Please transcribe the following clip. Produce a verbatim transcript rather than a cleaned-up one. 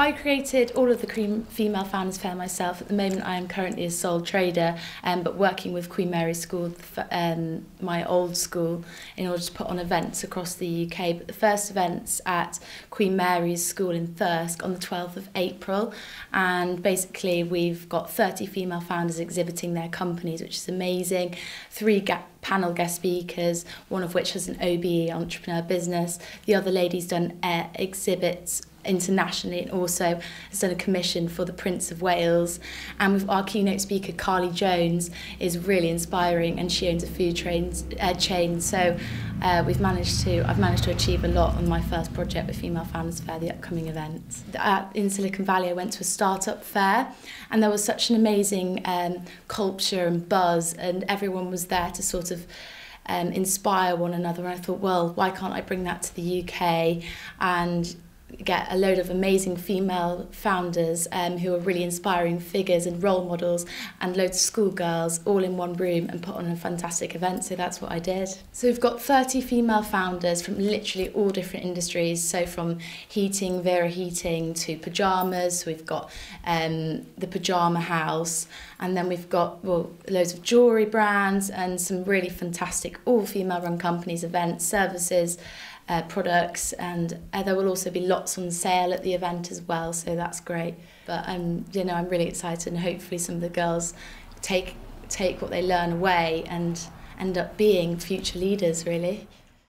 I created all of the Queen Female Founders Fair myself. At the moment, I am currently a sole trader, um, but working with Queen Mary's School, um, my old school, in order to put on events across the U K. But the first event's at Queen Mary's School in Thirsk on the twelfth of April, and basically we've got thirty female founders exhibiting their companies, which is amazing. Three ga panel guest speakers, one of which has an O B E, entrepreneur business. The other lady's done uh, exhibits internationally and also has done a commission for the Prince of Wales. And with our keynote speaker, Carly Jones, is really inspiring, and she owns a food train, uh, chain. So uh, we've managed to, I've managed to achieve a lot on my first project with Female Founders Fair, the upcoming event. Uh, in Silicon Valley, I went to a startup fair, and there was such an amazing um, culture and buzz, and everyone was there to sort of um, inspire one another. And I thought, well, why can't I bring that to the U K and get a load of amazing female founders um, who are really inspiring figures and role models, and loads of schoolgirls all in one room, and put on a fantastic event. So that's what I did. So we've got thirty female founders from literally all different industries, so from heating, Vera Heating, to pyjamas. So we've got um, the Pyjama House, and then we've got well, loads of jewellery brands and some really fantastic all-female run companies, events, services, Uh, products, and uh, there will also be lots on sale at the event as well, so that's great. But um, you know, I'm really excited, and hopefully some of the girls take take what they learn away and end up being future leaders, really.